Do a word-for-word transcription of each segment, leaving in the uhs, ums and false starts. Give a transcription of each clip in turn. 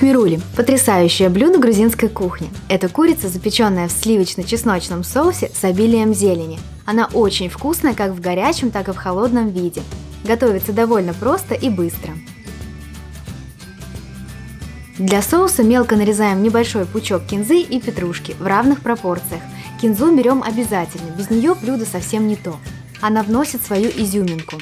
Чкмерули – потрясающее блюдо грузинской кухни. Это курица, запеченная в сливочно-чесночном соусе с обилием зелени. Она очень вкусная как в горячем, так и в холодном виде. Готовится довольно просто и быстро. Для соуса мелко нарезаем небольшой пучок кинзы и петрушки в равных пропорциях. Кинзу берем обязательно, без нее блюдо совсем не то. Она вносит свою изюминку.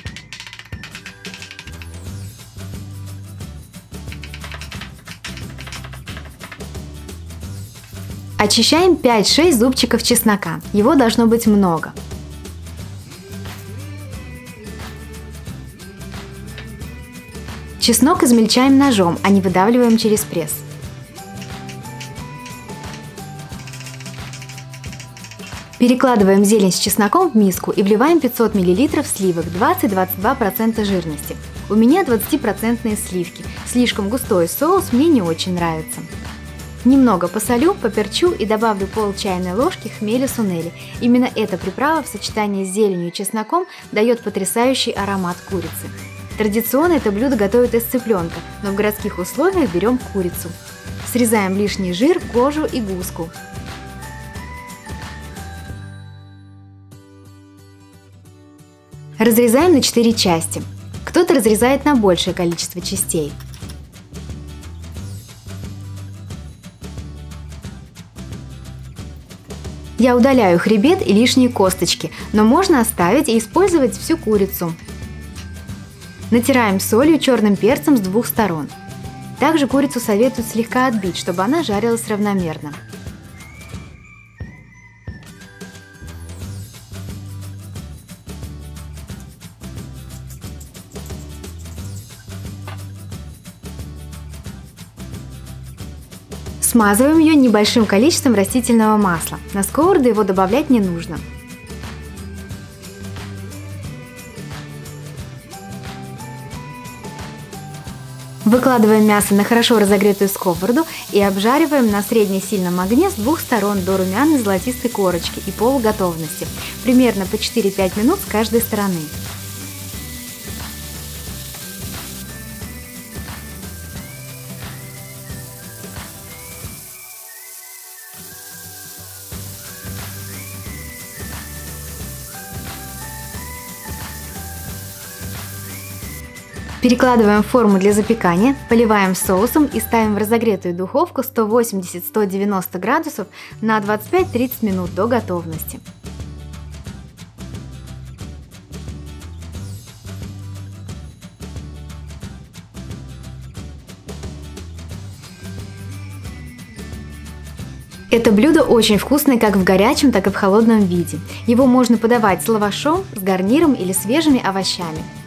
Очищаем пять-шесть зубчиков чеснока, его должно быть много. Чеснок измельчаем ножом, а не выдавливаем через пресс. Перекладываем зелень с чесноком в миску и вливаем пятьсот миллилитров сливок двадцать-двадцать два процента жирности. У меня двадцатипроцентные сливки, слишком густой соус мне не очень нравится. Немного посолю, поперчу и добавлю пол чайной ложки хмели-сунели. Именно эта приправа в сочетании с зеленью и чесноком дает потрясающий аромат курицы. Традиционно это блюдо готовят из цыпленка, но в городских условиях берем курицу. Срезаем лишний жир, кожу и гуску. Разрезаем на четыре части. Кто-то разрезает на большее количество частей. Я удаляю хребет и лишние косточки, но можно оставить и использовать всю курицу. Натираем солью и черным перцем с двух сторон. Также курицу советуют слегка отбить, чтобы она жарилась равномерно. Смазываем ее небольшим количеством растительного масла. На сковороду его добавлять не нужно. Выкладываем мясо на хорошо разогретую сковороду и обжариваем на средне-сильном огне с двух сторон до румяной золотистой корочки и полуготовности. Примерно по четыре-пять минут с каждой стороны. Перекладываем в форму для запекания, поливаем соусом и ставим в разогретую духовку сто восемьдесят — сто девяносто градусов на двадцать пять — тридцать минут до готовности. Это блюдо очень вкусное как в горячем, так и в холодном виде. Его можно подавать с лавашом, с гарниром или свежими овощами.